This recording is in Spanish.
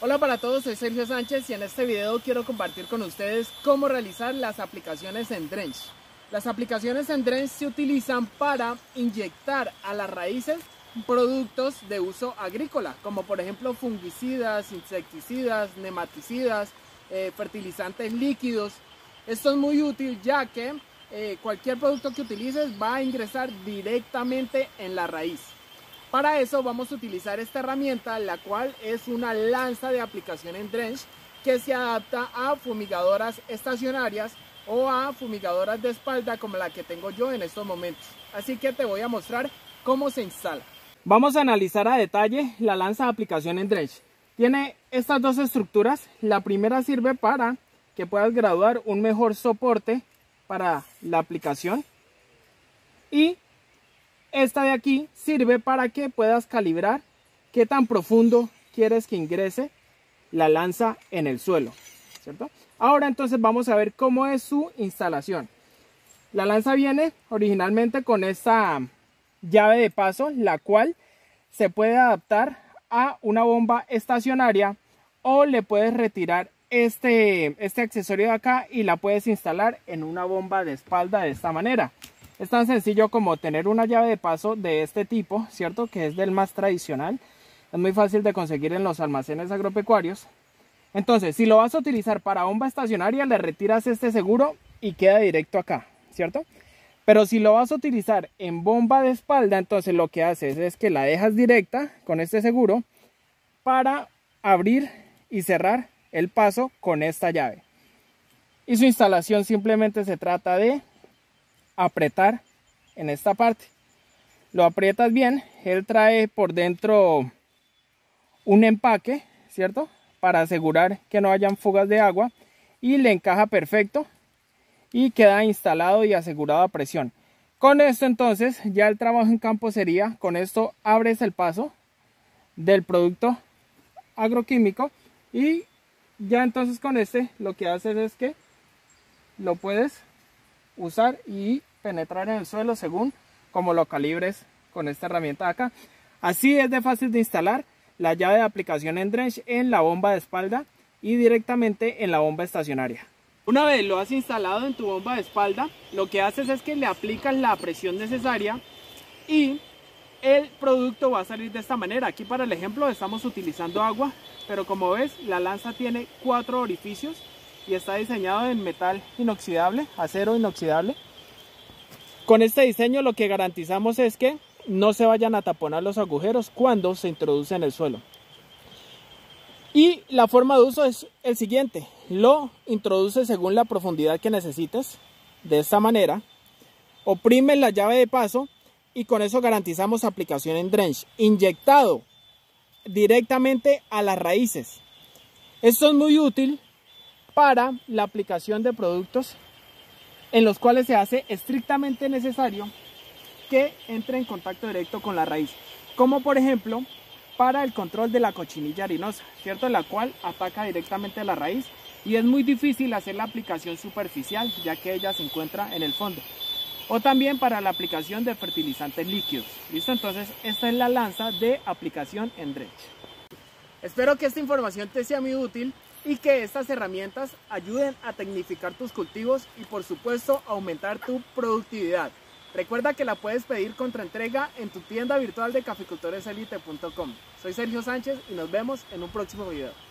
Hola para todos, soy Sergio Sánchez y en este video quiero compartir con ustedes cómo realizar las aplicaciones en Drench. Las aplicaciones en Drench se utilizan para inyectar a las raíces productos de uso agrícola, como por ejemplo fungicidas, insecticidas, nematicidas, fertilizantes líquidos. Esto es muy útil ya que cualquier producto que utilices va a ingresar directamente en la raíz. Para eso vamos a utilizar esta herramienta, la cual es una lanza de aplicación en Drench que se adapta a fumigadoras estacionarias o a fumigadoras de espalda como la que tengo yo en estos momentos. Así que te voy a mostrar cómo se instala. Vamos a analizar a detalle la lanza de aplicación en Drench. Tiene estas dos estructuras. La primera sirve para que puedas graduar un mejor soporte para la aplicación, y esta de aquí sirve para que puedas calibrar qué tan profundo quieres que ingrese la lanza en el suelo, ¿cierto? Ahora entonces vamos a ver cómo es su instalación. La lanza viene originalmente con esta llave de paso, la cual se puede adaptar a una bomba estacionaria, o le puedes retirar este accesorio de acá y la puedes instalar en una bomba de espalda de esta manera. Es tan sencillo como tener una llave de paso de este tipo, ¿cierto? Que es del más tradicional. Es muy fácil de conseguir en los almacenes agropecuarios. Entonces, si lo vas a utilizar para bomba estacionaria, le retiras este seguro y queda directo acá, ¿cierto? Pero si lo vas a utilizar en bomba de espalda, entonces lo que haces es que la dejas directa con este seguro para abrir y cerrar el paso con esta llave. Y su instalación simplemente se trata de apretar en esta parte. Lo aprietas bien. Él trae por dentro un empaque, ¿cierto? Para asegurar que no hayan fugas de agua, y le encaja perfecto y queda instalado y asegurado a presión. Con esto entonces ya el trabajo en campo sería, con esto abres el paso del producto agroquímico y ya entonces con este lo que haces es que lo puedes usar y penetrar en el suelo según como lo calibres con esta herramienta de acá. Así es de fácil de instalar la llave de aplicación en Drench en la bomba de espalda y directamente en la bomba estacionaria. Una vez lo has instalado en tu bomba de espalda, lo que haces es que le aplicas la presión necesaria y el producto va a salir de esta manera. Aquí para el ejemplo estamos utilizando agua, pero como ves, la lanza tiene 4 orificios y está diseñado en metal inoxidable, acero inoxidable. Con este diseño lo que garantizamos es que no se vayan a taponar los agujeros cuando se introduce en el suelo. Y la forma de uso es el siguiente: lo introduces según la profundidad que necesites, de esta manera, oprimes la llave de paso y con eso garantizamos aplicación en Drench, inyectado directamente a las raíces. Esto es muy útil para la aplicación de productos en los cuales se hace estrictamente necesario que entre en contacto directo con la raíz, como por ejemplo para el control de la cochinilla harinosa, ¿cierto? La cual ataca directamente a la raíz y es muy difícil hacer la aplicación superficial ya que ella se encuentra en el fondo, o también para la aplicación de fertilizantes líquidos. ¿Listo? Entonces esta es la lanza de aplicación en Drench. Espero que esta información te sea muy útil y que estas herramientas ayuden a tecnificar tus cultivos y por supuesto aumentar tu productividad. Recuerda que la puedes pedir contra entrega en tu tienda virtual de caficultoreselite.com. Soy Sergio Sánchez y nos vemos en un próximo video.